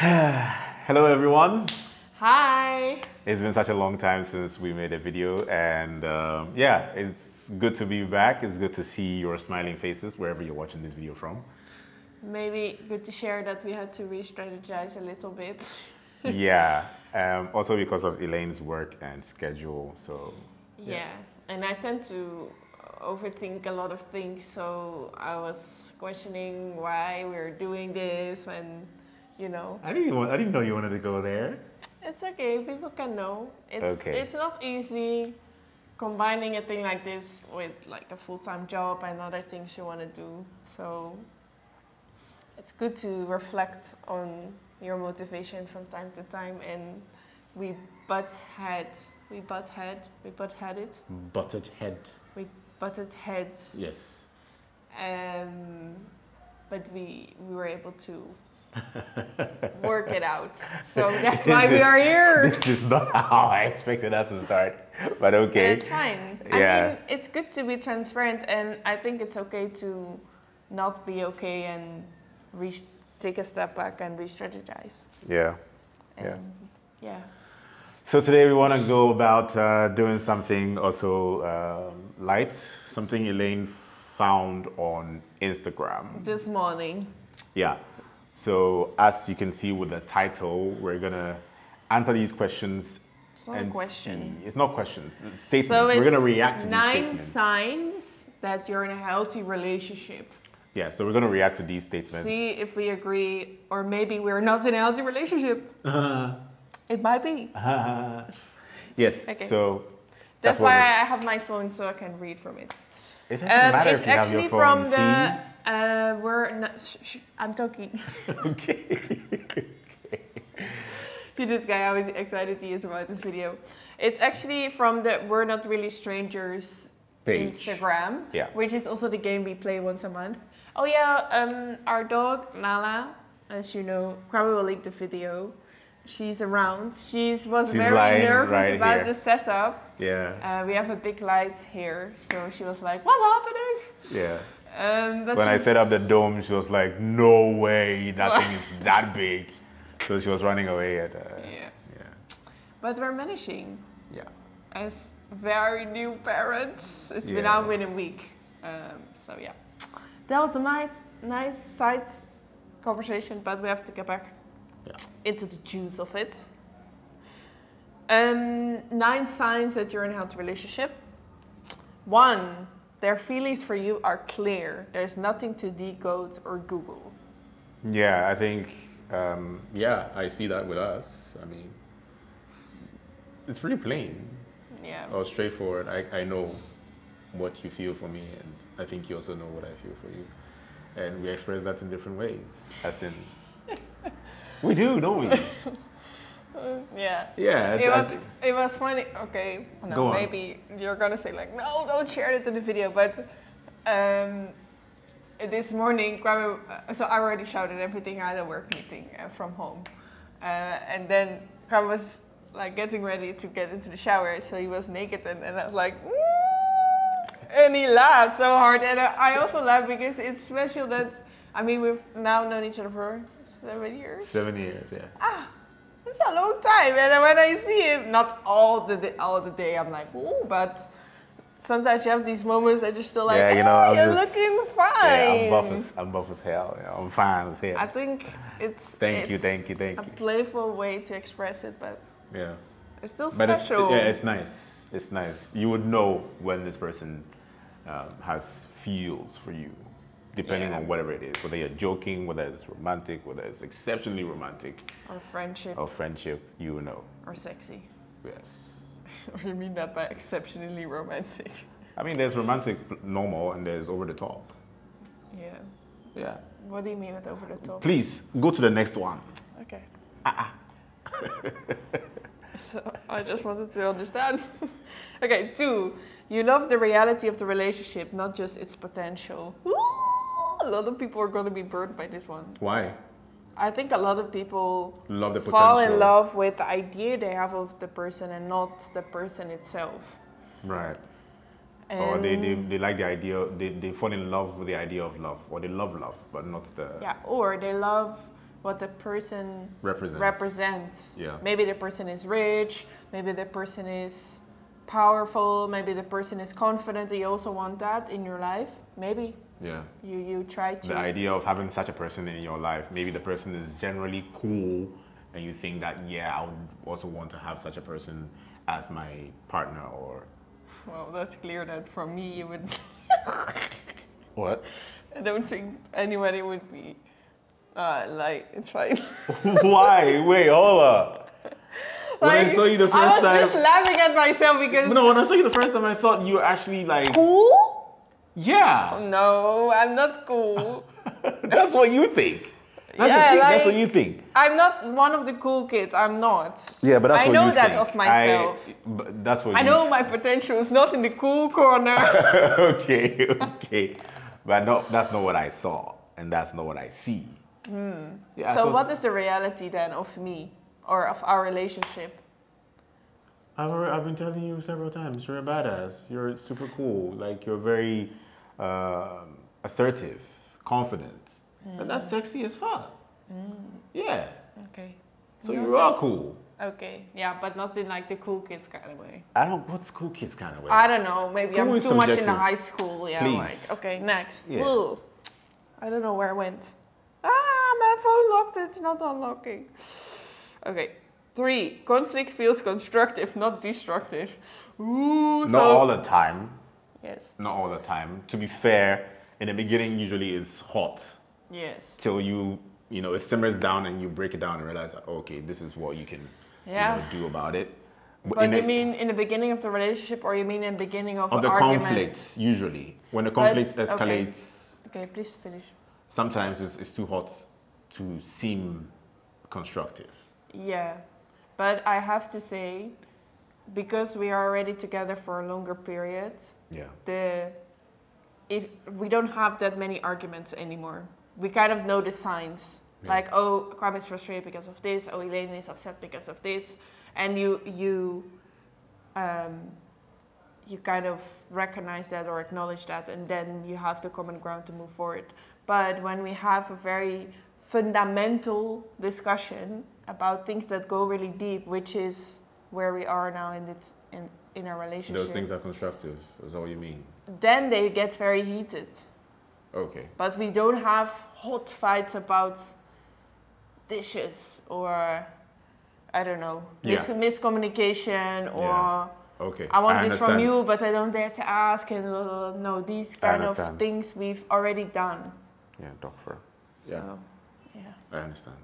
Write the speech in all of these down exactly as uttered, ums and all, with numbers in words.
Hello everyone. Hi. It's been such a long time since we made a video, and um, yeah, it's good to be back. It's good to see your smiling faces wherever you're watching this video from. Maybe good to share that we had to re-strategize a little bit. Yeah, um, also because of Elaine's work and schedule, so... Yeah. yeah, and I tend to overthink a lot of things, so I was questioning why we were doing this, and you know... I didn't, want, I didn't know you wanted to go there. It's okay, people can know. It's, okay. It's not easy combining a thing like this with like a full-time job and other things you want to do, so... It's good to reflect on your motivation from time to time, and we butt head, we butt head, we butt headed. Butted head. We butted heads. Yes. Um, but we we were able to work it out, so that's why is, we are here. This is not how I expected us to start, but okay. And it's fine. Yeah. I mean, it's good to be transparent, and I think it's okay to not be okay and. Re take a step back and re-strategize. Yeah, and yeah, yeah. So today we want to go about uh, doing something also uh, light, something Elaine found on Instagram this morning. Yeah. So as you can see with the title, we're gonna answer these questions. It's not and a question. See. It's not questions. It's statements. So it's we're gonna react to nine these statements. Signs that you're in a healthy relationship. Yeah, so we're going to react to these statements. See if we agree, or maybe we're not in a healthy relationship. Uh, it might be. Uh, yes, okay. So... That's, that's why I have my phone, so I can read from it. It doesn't um, matter if you have your phone. It's actually from the... Uh, we're not... Sh sh I'm talking. Okay. Okay. You just guy, how excited he is about this video. It's actually from the We're Not Really Strangers page. Instagram. Yeah. Which is also the game we play once a month. Oh yeah, um, our dog, Nala, as you know, Kwame will link the video. She's around. She was She's very nervous right about here. the setup. Yeah. Uh, we have a big light here, so she was like, what's happening? Yeah. Um, but when I set up the dome, she was like, no way, that thing is that big. So she was running away at... Uh, yeah. yeah. But we're managing. Yeah. As very new parents. It's yeah. been out in a week. Um, so yeah. That was a nice, nice side conversation, but we have to get back yeah. into the juice of it. Um, nine signs that you're in a healthy relationship. One, their feelings for you are clear. There's nothing to decode or Google. Yeah, I think, um, yeah, I see that with us. I mean, it's pretty plain. Yeah. Or straightforward. I, I know what you feel for me, and I think you also know what I feel for you, and we express that in different ways, as in we do, don't we? uh, yeah yeah it was it was funny. Okay, no, maybe you're gonna say like, no, don't share it in the video, but um this morning Kwame, so I already shouted everything at a work meeting uh, from home, uh and then Kwame was like getting ready to get into the shower, so he was naked, and, and I was like, mm! And he laughed so hard, and I also laughed because it's special that, I mean, we've now known each other for seven years. Seven years, yeah. Ah, that's a long time. And when I see him, not all the day, all the day, I'm like, ooh, but sometimes you have these moments that you're still like, yeah, you know, oh, you're just, looking fine. Yeah, I'm buff as, I'm buff as hell. Yeah, I'm fine as hell. I think it's thank it's you, thank you, thank a you. playful way to express it, but yeah, it's still but special. It's, yeah, it's nice. It's nice. You would know when this person. Um, has feels for you, depending yeah. on whatever it is, whether you're joking, whether it's romantic, whether it's exceptionally romantic, or friendship, or friendship, you know, or sexy. Yes. You mean that by exceptionally romantic? I mean, there's romantic normal, and there's over the top. Yeah. Yeah. What do you mean with over the top? Please go to the next one. Okay. Ah. Uh-uh. So I just wanted to understand. Okay, two. You love the reality of the relationship, not just its potential. Ooh, a lot of people are going to be burned by this one. Why? I think a lot of people love the potential. Fall in love with the idea they have of the person and not the person itself. Right. And or they, they, they like the idea, they, they fall in love with the idea of love, or they love love, but not the... Yeah, or they love what the person represents. represents. Yeah. Maybe the person is rich, maybe the person is powerful, maybe the person is confident. You also want that in your life, maybe. Yeah. You you try to... The idea of having such a person in your life, maybe the person is generally cool and you think that, yeah, I would also want to have such a person as my partner or... Well, that's clear that for me you would... What? I don't think anybody would be... Uh, like, it's fine. Why? Wait, hold up. When like, I saw you the first time... I was time, just laughing at myself because... No, when I saw you the first time, I thought you were actually like... Cool? Yeah. No, I'm not cool. That's what you think. That's, yeah, what, like, that's what you think. I'm not one of the cool kids. I'm not. Yeah, but that's I what you I know that think. of myself. I, but that's what I you know think. My potential is not in the cool corner. Okay, okay. But no, that's not what I saw. And that's not what I see. Mm. Yeah, so, so what is the reality then of me or of our relationship? I've, I've been telling you several times, you're a badass, you're super cool, like you're very uh, assertive, confident, mm. and that's sexy as fuck. Mm. Yeah. Okay. So you are cool. Okay, yeah, but not in like the cool kids kind of way. I don't, what's cool kids kind of way? I don't know, maybe cool I'm too subjective. much in the high school. Yeah, like, okay, next. Yeah. Ooh, I don't know where I went. Ah, my phone locked, it's not unlocking. Okay, three, conflict feels constructive, not destructive. Ooh, not so all the time. Yes. Not all the time. To be fair, in the beginning, usually it's hot. Yes. Till you, you know, it simmers down and you break it down and realize that, okay, this is what you can yeah. you know, do about it. But in you the, mean in the beginning of the relationship or you mean in the beginning of, of the argument? Conflicts, usually. When the conflict but, escalates. Okay. okay, please finish. Sometimes it's, it's too hot to seem constructive. Yeah, but I have to say, because we are already together for a longer period, yeah. the if we don't have that many arguments anymore. We kind of know the signs. Yeah. Like, oh, Kwame is frustrated because of this. Oh, Elaine is upset because of this. And you, you, um, you kind of recognize that or acknowledge that, and then you have the common ground to move forward. But when we have a very fundamental discussion about things that go really deep, which is where we are now in this, in, in our relationship. Those things are constructive, is all you mean? Then they get very heated. Okay. But we don't have hot fights about dishes or, I don't know, yeah. mis miscommunication or... Yeah. Okay. I want I this from you, but I don't dare to ask. And uh, no, these kind of things we've already done. Yeah, doctor. So, yeah. yeah. I understand.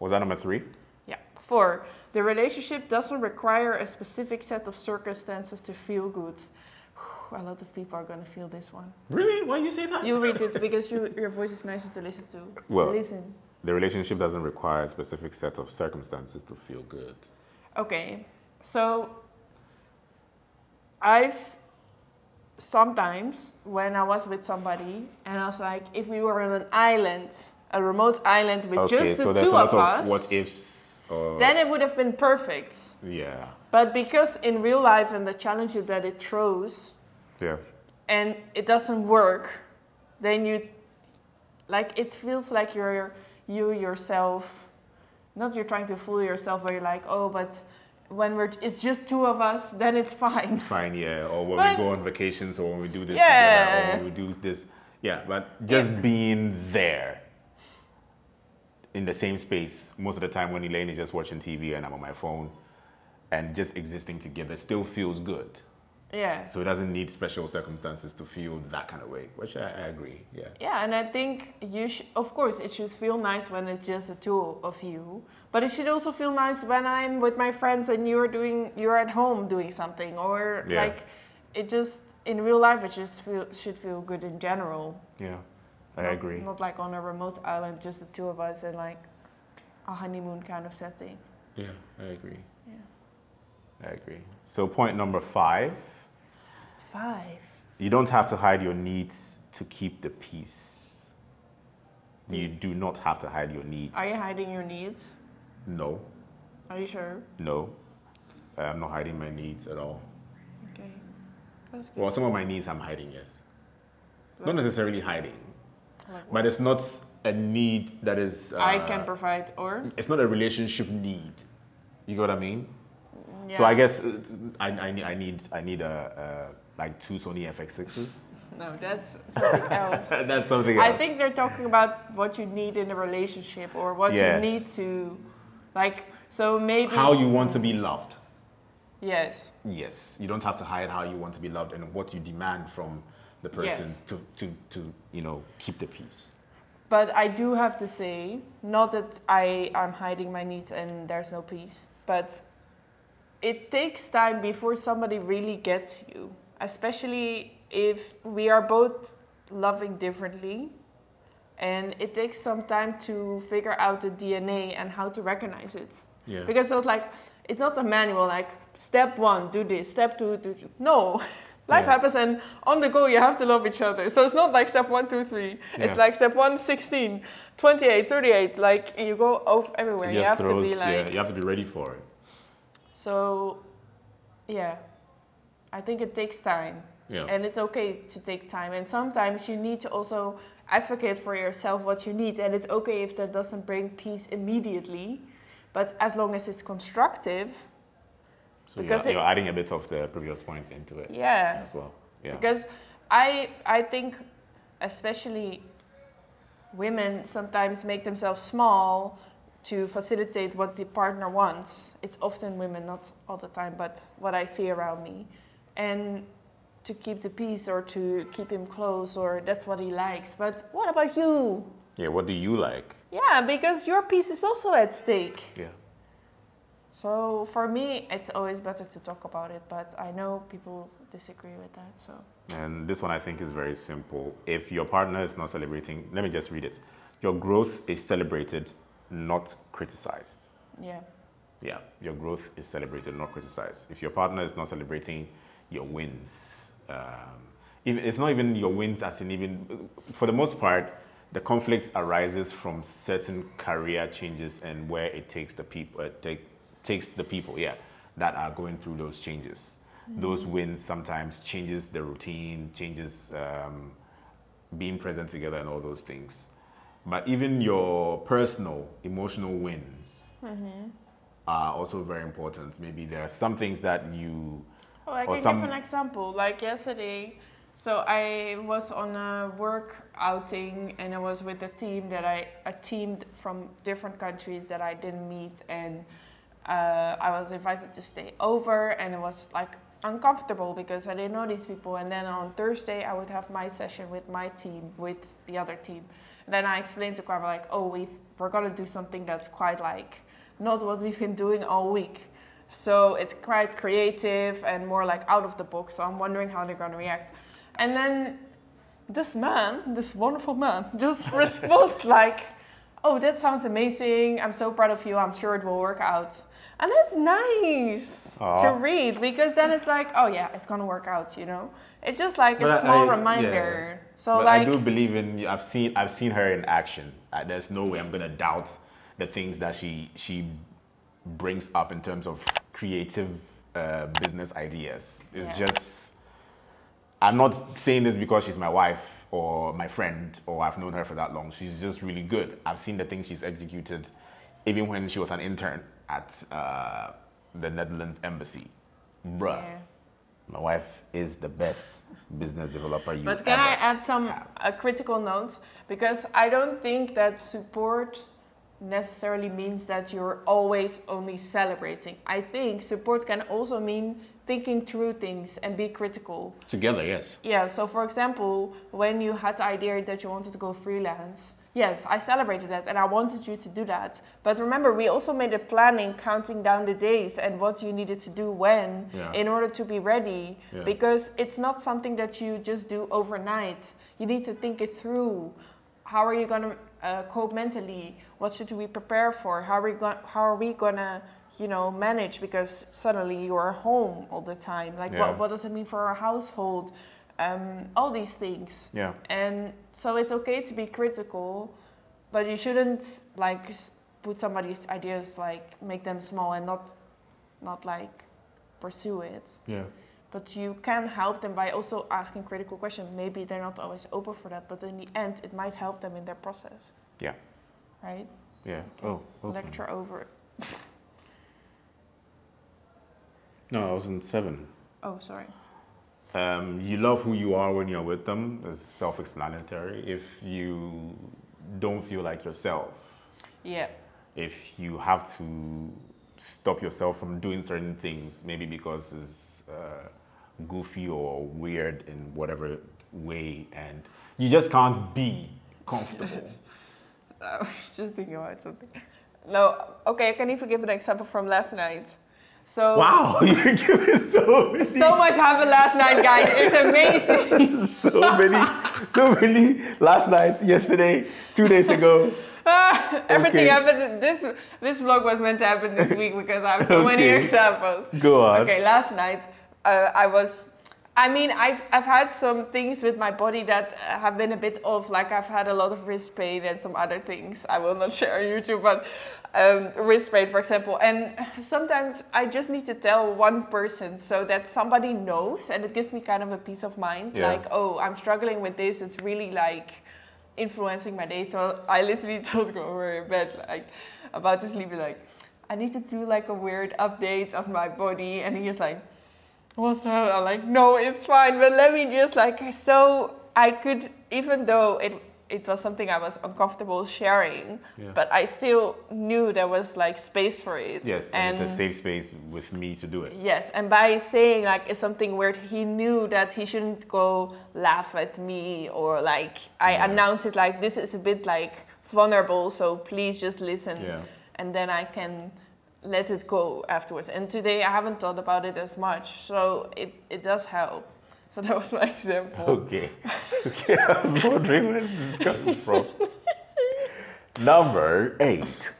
Was that number three? Yeah. Four. The relationship doesn't require a specific set of circumstances to feel good. Whew, a lot of people are gonna feel this one. Really? Why you say that? You read it because you, your voice is nicer to listen to. Well, listen. The relationship doesn't require a specific set of circumstances to feel good. Okay. So, I've sometimes, when I was with somebody, and I was like, if we were on an island, a remote island with okay, just the so two of, of us, what ifs, uh, then it would have been perfect. Yeah. But because in real life and the challenges that it throws, yeah, and it doesn't work, then you, like, it feels like you're you yourself, not you're trying to fool yourself, but you're like, oh, but. When we're, it's just two of us, then it's fine. Fine, yeah. Or when but, we go on vacations, or when we do this yeah. together, or when we do this. Yeah, but just yeah. being there in the same space, most of the time when Elaine is just watching T V and I'm on my phone, and just existing together still feels good. Yeah. So it doesn't need special circumstances to feel that kind of way, which I, I agree, yeah. Yeah, and I think you should, of course, it should feel nice when it's just the two of you, but it should also feel nice when I'm with my friends and you're doing, you're at home doing something, or yeah. like, it just, in real life, it just feel, should feel good in general. Yeah, I not, agree. Not like on a remote island, just the two of us and like a honeymoon kind of setting. Yeah, I agree. Yeah. I agree. So point number five. Five. You don't have to hide your needs to keep the peace. You do not have to hide your needs. Are you hiding your needs? No. Are you sure? No. I'm not hiding my needs at all. Okay. That's good. Well, some of my needs I'm hiding, yes. Like, not necessarily hiding. Like but it's not a need that is... Uh, I can provide, or? It's not a relationship need. You know what I mean? Yeah. So I guess I, I, I need, I need a, a, like two Sony F X sixes. No, that's something else. That's something else. I think they're talking about what you need in a relationship, or what yeah. you need to, like, so maybe... How you want to be loved. Yes. Yes. You don't have to hide how you want to be loved and what you demand from the person yes. to, to, to, you know, keep the peace. But I do have to say, not that I am hiding my needs and there's no peace, but it takes time before somebody really gets you, especially if we are both loving differently, and it takes some time to figure out the D N A and how to recognize it. Yeah. Because it's like, it's not a manual, like step one, do this, step two, do this. No. Life yeah. happens, and on the go, you have to love each other. So it's not like step one, two, three. Yeah. It's like step one, sixteen, twenty-eight, thirty-eight. Like, you go off everywhere. You have throws, to be like... Yeah, you have to be ready for it. So, yeah. I think it takes time. Yeah. And it's okay to take time. And sometimes you need to also advocate for yourself what you need. And it's okay if that doesn't bring peace immediately. But as long as it's constructive... So you're, it, you're adding a bit of the previous points into it yeah, as well. Yeah. Because I, I think especially women sometimes make themselves small to facilitate what the partner wants. It's often women, not all the time, but what I see around me. And to keep the peace, or to keep him close, or that's what he likes. But what about you? Yeah, what do you like? Yeah, because your peace is also at stake. Yeah. So for me, it's always better to talk about it, but I know people disagree with that, so. And this one I think is very simple. If your partner is not celebrating, let me just read it. Your growth is celebrated, not criticized. Yeah. Yeah, your growth is celebrated, not criticized. If your partner is not celebrating your wins, um, it's not even your wins as in even, for the most part, the conflict arises from certain career changes and where it takes the people, uh, take, takes the people, yeah, that are going through those changes. Mm. Those wins sometimes changes the routine, changes um, being present together and all those things. But even your personal, emotional wins mm-hmm. are also very important. Maybe there are some things that you... Oh, I can some... give an example. Like yesterday, so I was on a work outing and I was with a team that I... A team from different countries that I didn't meet, and... Uh, I was invited to stay over, and it was like uncomfortable because I didn't know these people. And then on Thursday I would have my session with my team, with the other team. And then I explained to Kwame, like, oh, we've, we're going to do something that's quite like not what we've been doing all week. So it's quite creative and more like out of the box. So I'm wondering how they're going to react. And then this man, this wonderful man, just responds like, oh, that sounds amazing. I'm so proud of you. I'm sure it will work out. And that's nice Aww. To read, because then it's like, oh yeah, it's going to work out, you know? It's just like but a small I, reminder. Yeah. So but like, I do believe in, I've seen, I've seen her in action. I, there's no way I'm going to doubt the things that she, she brings up in terms of creative uh, business ideas. It's yeah. just, I'm not saying this because she's my wife, or my friend, or I've known her for that long. She's just really good. I've seen the things she's executed, even when she was an intern at uh, the Netherlands Embassy. Bruh, yeah. My wife is the best business developer you But can ever I add some have. A critical note? Because I don't think that support necessarily means that you're always only celebrating. I think support can also mean thinking through things and be critical. Together, yes. Yeah, so for example, when you had the idea that you wanted to go freelance, yes, I celebrated that and I wanted you to do that. But remember, we also made a planning, counting down the days and what you needed to do when yeah. in order to be ready. Yeah. Because it's not something that you just do overnight. You need to think it through. How are you going to uh, cope mentally? What should we prepare for? How are we going how are we going to you know, manage, because suddenly you're home all the time. Like, yeah. what, what does it mean for our household? Um, all these things. Yeah. And so it's okay to be critical, but you shouldn't like put somebody's ideas, like make them small and not, not like pursue it. Yeah. But you can help them by also asking critical questions. Maybe they're not always open for that, but in the end, it might help them in their process. Yeah. Right? Yeah. Okay. Oh. Lecture over. No, I was in seven. Oh, sorry. Um, you love who you are when you're with them. It's self-explanatory. If you don't feel like yourself. Yeah. If you have to stop yourself from doing certain things, maybe because it's uh, goofy or weird in whatever way, and you just can't be comfortable. I was just thinking about something. No, okay, I can even give an example from last night. So wow, you're giving so many. So much happened last night, guys. It's amazing. so many, so many last night, yesterday, two days ago. Uh, everything okay. happened. This this vlog was meant to happen this week because I have so okay. many examples. Go on. Okay, last night uh, I was. I mean, I've I've had some things with my body that have been a bit off. Like I've had a lot of wrist pain and some other things. I will not share on YouTube, but um, wrist pain, for example. And sometimes I just need to tell one person so that somebody knows, and it gives me kind of a peace of mind. Yeah. Like, oh, I'm struggling with this. It's really like influencing my day. So I literally told go over in bed, like about to sleep, like I need to do like a weird update of my body, and he was like, what's up? I'm like, no, it's fine, but let me just like, so I could, even though it it was something I was uncomfortable sharing, yeah. but I still knew there was like space for it. Yes, and, and it's a safe space with me to do it. Yes, and by saying like it's something weird, he knew that he shouldn't go laugh at me or like, I yeah. announced it like, this is a bit like vulnerable, so please just listen. Yeah. And then I can let it go afterwards. And today I haven't thought about it as much, so it, it does help. So that was my example. Okay. Okay, I was wondering where this is coming from. Number eight.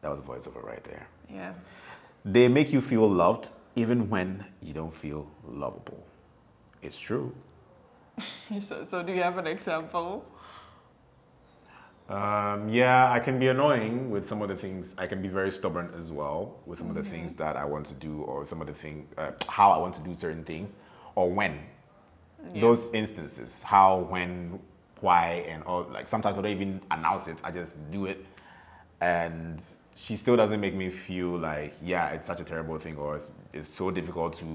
That was voiceover right there. Yeah. They make you feel loved even when you don't feel lovable. It's true. so, so do you have an example? Um, yeah, I can be annoying with some of the things. I can be very stubborn as well with some mm-hmm. of the things that I want to do, or some of the things, uh, how I want to do certain things, or when. Yeah. Those instances, how, when, why, and all. Like sometimes I don't even announce it. I just do it, and she still doesn't make me feel like, yeah, it's such a terrible thing, or it's, it's so difficult to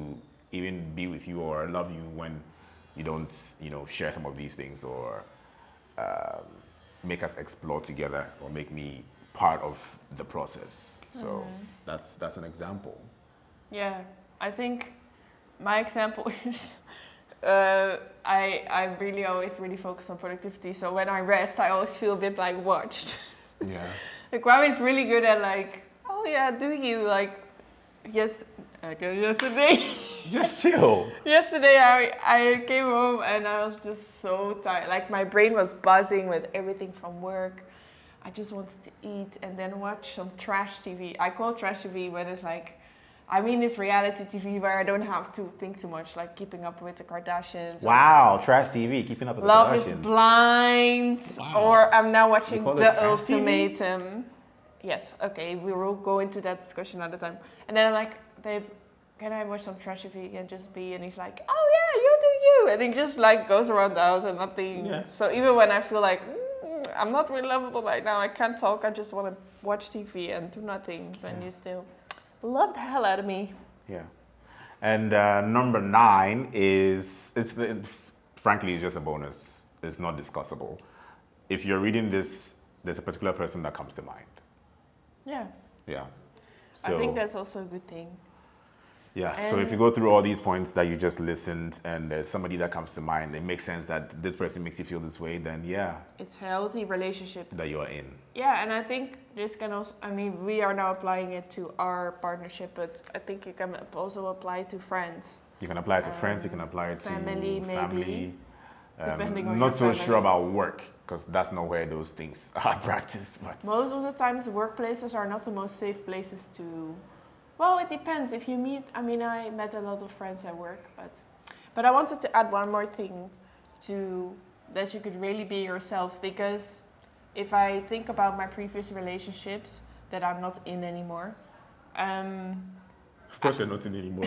even be with you or love you when you don't, you know, share some of these things, or. Um, make us explore together, or make me part of the process. So mm-hmm. that's that's an example. Yeah, I think my example is uh, I I really always really focus on productivity. So when I rest, I always feel a bit like watched. Yeah. Like Kwame is really good at like, oh yeah, do you like, yes, okay, yesterday. Just chill. Yesterday I, I came home and I was just so tired. Like my brain was buzzing with everything from work. I just wanted to eat and then watch some trash T V. I call trash T V when it's like, I mean it's reality T V where I don't have to think too much, like Keeping Up with the Kardashians. Wow, trash T V, Keeping Up with the Kardashians. Love Is Blind. Wow. Or I'm now watching The Ultimatum. T V? Yes, okay, we will go into that discussion another time. And then I'm like, babe, can I watch some trash T V and just be? And he's like, oh yeah, you do you. And he just like goes around the house and nothing. Yeah. So even when I feel like, mm, I'm not really lovable right now, I can't talk, I just want to watch T V and do nothing, but yeah. you still love the hell out of me. Yeah. And uh, number nine is, it's the, frankly, it's just a bonus. It's not discussable. If you're reading this, there's a particular person that comes to mind. Yeah. Yeah. So, I think that's also a good thing. Yeah, and so if you go through all these points that you just listened and there's somebody that comes to mind, it makes sense that this person makes you feel this way, then yeah. It's a healthy relationship that you're in. Yeah, and I think this can also, I mean, we are now applying it to our partnership, but I think you can also apply to friends. You can apply it to um, friends, you can apply it to family, maybe. Family. Um, Depending on not your so sure about work, because that's not where those things are practiced. But most of the times, workplaces are not the most safe places to... Well, it depends. If you meet, I mean, I met a lot of friends at work, but but I wanted to add one more thing to that you could really be yourself, because if I think about my previous relationships that I'm not in anymore, um, Of course, you're not in anymore.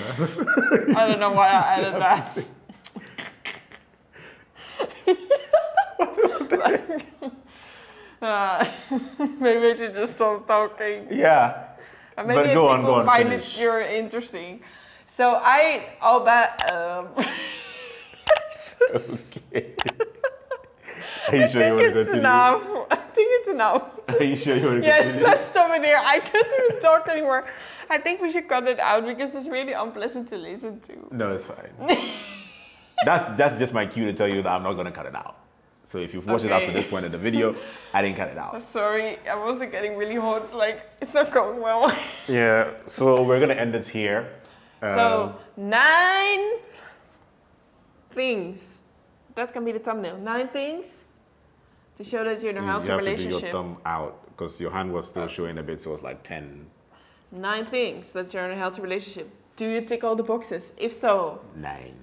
I don't know why I added that. Like, uh, maybe I should just stop talking. Yeah. And maybe but go on, go on. Find finish. It you're interesting. So I, oh, but. Um, okay. Are you sure you want to go to enough. I think it's enough. Are you sure you want to go yes, continue? Let's stop it here. I can't even talk anymore. I think we should cut it out because it's really unpleasant to listen to. No, it's fine. that's, that's just my cue to tell you that I'm not going to cut it out. So if you've watched okay. it up to this point in the video, I didn't cut it out. I'm sorry, I wasn't getting really hot. It's like, it's not going well. Yeah, so we're going to end it here. Um, so, nine things. That can be the thumbnail. Nine things to show that you're in a healthy relationship. You have to do your thumb out because your hand was still showing a bit, so it's like ten. Nine things that you're in a healthy relationship. Do you tick all the boxes? If so, nine.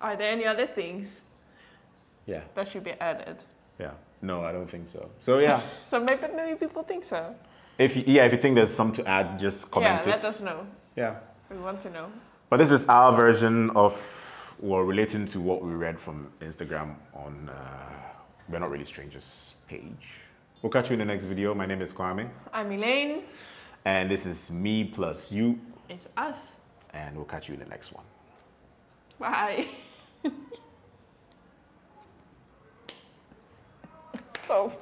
Are there any other things? Yeah. That should be added. Yeah. No, I don't think so. So yeah. So maybe many people think so. If you, yeah, if you think there's some to add, just comment yeah, let it. Us know. Yeah. We want to know. But this is our version of, well, relating to what we read from Instagram on uh, We're Not Really Strangers page. We'll catch you in the next video. My name is Kwame. I'm Elaine. And this is me plus you. It's us. And we'll catch you in the next one. Bye. So